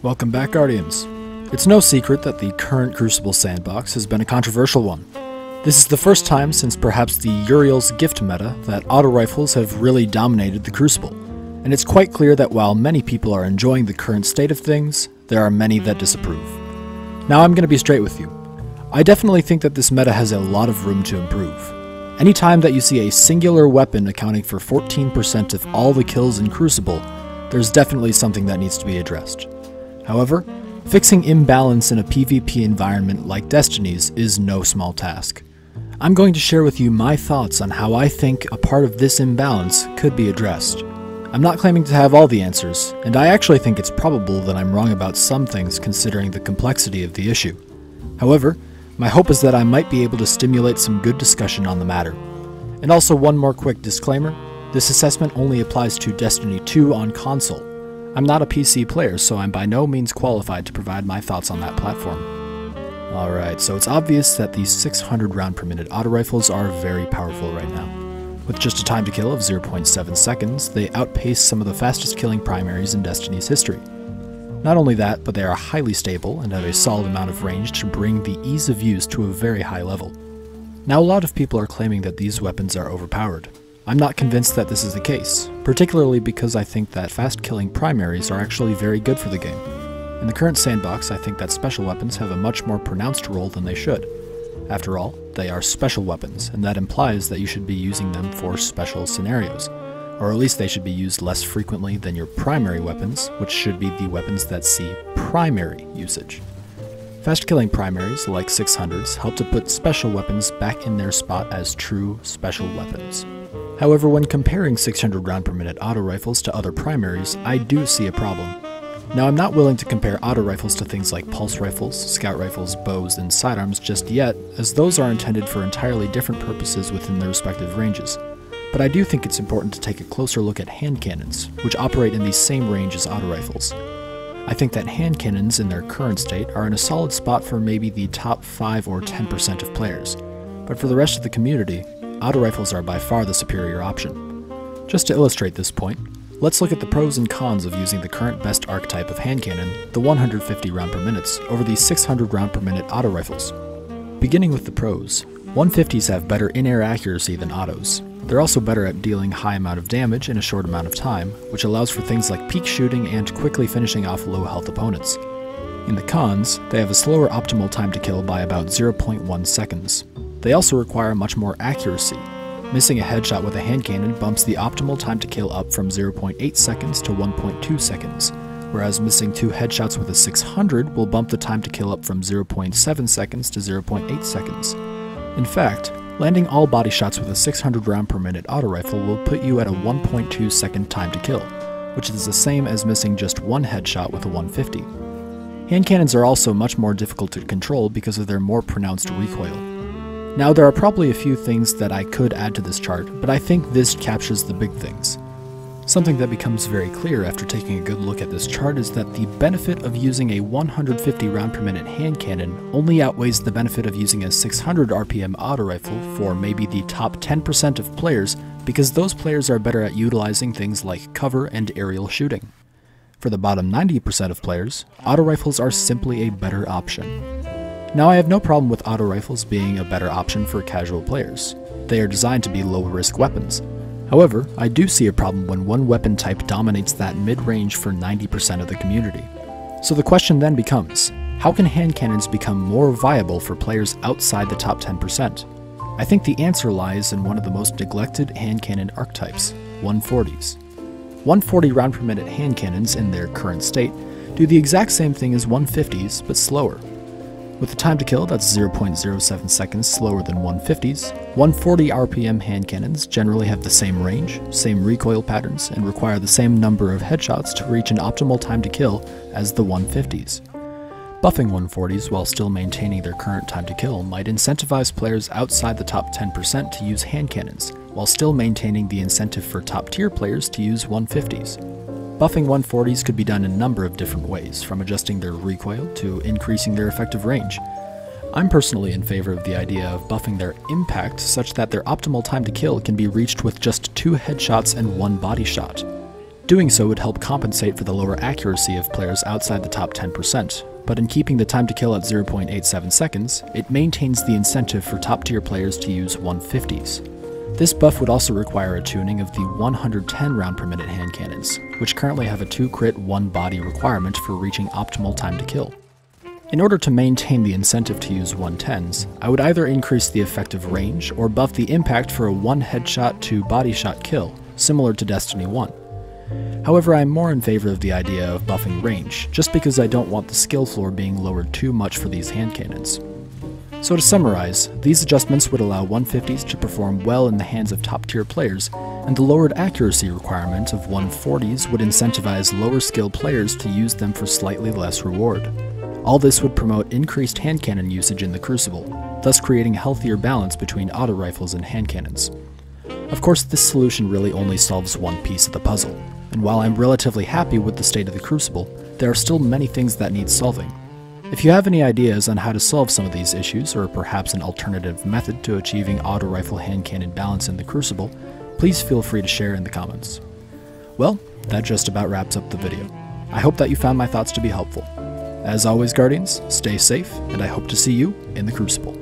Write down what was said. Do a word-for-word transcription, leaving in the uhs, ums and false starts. Welcome back, Guardians. It's no secret that the current Crucible sandbox has been a controversial one. This is the first time since perhaps the Uriel's Gift meta that auto-rifles have really dominated the Crucible, and it's quite clear that while many people are enjoying the current state of things, there are many that disapprove. Now I'm going to be straight with you. I definitely think that this meta has a lot of room to improve. Anytime that you see a singular weapon accounting for fourteen percent of all the kills in Crucible, there's definitely something that needs to be addressed. However, fixing imbalance in a PvP environment like Destiny's is no small task. I'm going to share with you my thoughts on how I think a part of this imbalance could be addressed. I'm not claiming to have all the answers, and I actually think it's probable that I'm wrong about some things considering the complexity of the issue. However, my hope is that I might be able to stimulate some good discussion on the matter. And also one more quick disclaimer, this assessment only applies to Destiny two on console. I'm not a P C player, so I'm by no means qualified to provide my thoughts on that platform. Alright, so it's obvious that these six hundred round per minute auto-rifles are very powerful right now. With just a time to kill of zero point seven seconds, they outpace some of the fastest killing primaries in Destiny's history. Not only that, but they are highly stable and have a solid amount of range to bring the ease of use to a very high level. Now a lot of people are claiming that these weapons are overpowered. I'm not convinced that this is the case, particularly because I think that fast-killing primaries are actually very good for the game. In the current sandbox, I think that special weapons have a much more pronounced role than they should. After all, they are special weapons, and that implies that you should be using them for special scenarios, or at least they should be used less frequently than your primary weapons, which should be the weapons that see primary usage. Fast-killing primaries, like six hundreds, help to put special weapons back in their spot as true special weapons. However, when comparing six hundred round per minute auto-rifles to other primaries, I do see a problem. Now, I'm not willing to compare auto-rifles to things like pulse rifles, scout rifles, bows, and sidearms just yet, as those are intended for entirely different purposes within their respective ranges. But I do think it's important to take a closer look at hand cannons, which operate in the same range as auto-rifles. I think that hand cannons in their current state are in a solid spot for maybe the top five or ten percent of players, but for the rest of the community, auto-rifles are by far the superior option. Just to illustrate this point, let's look at the pros and cons of using the current best archetype of hand cannon, the one hundred fifty round per minutes, over the six hundred round per minute auto-rifles. Beginning with the pros, one fifties have better in-air accuracy than autos. They're also better at dealing high amount of damage in a short amount of time, which allows for things like peak shooting and quickly finishing off low health opponents. In the cons, they have a slower optimal time to kill by about zero point one seconds. They also require much more accuracy. Missing a headshot with a hand cannon bumps the optimal time to kill up from zero point eight seconds to one point two seconds, whereas missing two headshots with a six hundred will bump the time to kill up from zero point seven seconds to zero point eight seconds. In fact, landing all body shots with a six hundred round per minute auto rifle will put you at a one point two second time to kill, which is the same as missing just one headshot with a one fifty. Hand cannons are also much more difficult to control because of their more pronounced recoil. Now, there are probably a few things that I could add to this chart, but I think this captures the big things. Something that becomes very clear after taking a good look at this chart is that the benefit of using a one hundred fifty round per minute hand cannon only outweighs the benefit of using a six hundred R P M auto rifle for maybe the top ten percent of players, because those players are better at utilizing things like cover and aerial shooting. For the bottom ninety percent of players, auto rifles are simply a better option. Now, I have no problem with auto rifles being a better option for casual players. They are designed to be low-risk weapons. However, I do see a problem when one weapon type dominates that mid-range for ninety percent of the community. So the question then becomes, how can hand cannons become more viable for players outside the top ten percent? I think the answer lies in one of the most neglected hand cannon archetypes, one forties. one forty round per minute hand cannons in their current state do the exact same thing as one fifties, but slower. With the time to kill that's zero point zero seven seconds slower than one fifties, one forty R P M hand cannons generally have the same range, same recoil patterns, and require the same number of headshots to reach an optimal time to kill as the one fifties. Buffing one forties while still maintaining their current time to kill might incentivize players outside the top ten percent to use hand cannons, while still maintaining the incentive for top tier players to use one fifties. Buffing one forties could be done in a number of different ways, from adjusting their recoil to increasing their effective range. I'm personally in favor of the idea of buffing their impact such that their optimal time to kill can be reached with just two headshots and one body shot. Doing so would help compensate for the lower accuracy of players outside the top ten percent, but in keeping the time to kill at zero point eight seven seconds, it maintains the incentive for top-tier players to use one fifties. This buff would also require a tuning of the one hundred ten round per minute hand cannons, which currently have a two crit one body requirement for reaching optimal time to kill. In order to maintain the incentive to use one tens, I would either increase the effective range or buff the impact for a one headshot two body shot kill, similar to Destiny one. However, I am more in favor of the idea of buffing range, just because I don't want the skill floor being lowered too much for these hand cannons. So to summarize, these adjustments would allow one fifties to perform well in the hands of top-tier players, and the lowered accuracy requirement of one forties would incentivize lower-skill players to use them for slightly less reward. All this would promote increased hand cannon usage in the Crucible, thus creating a healthier balance between auto rifles and hand cannons. Of course, this solution really only solves one piece of the puzzle, and while I'm relatively happy with the state of the Crucible, there are still many things that need solving. If you have any ideas on how to solve some of these issues, or perhaps an alternative method to achieving auto-rifle hand cannon balance in the Crucible, please feel free to share in the comments. Well, that just about wraps up the video. I hope that you found my thoughts to be helpful. As always, Guardians, stay safe, and I hope to see you in the Crucible.